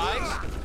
guys.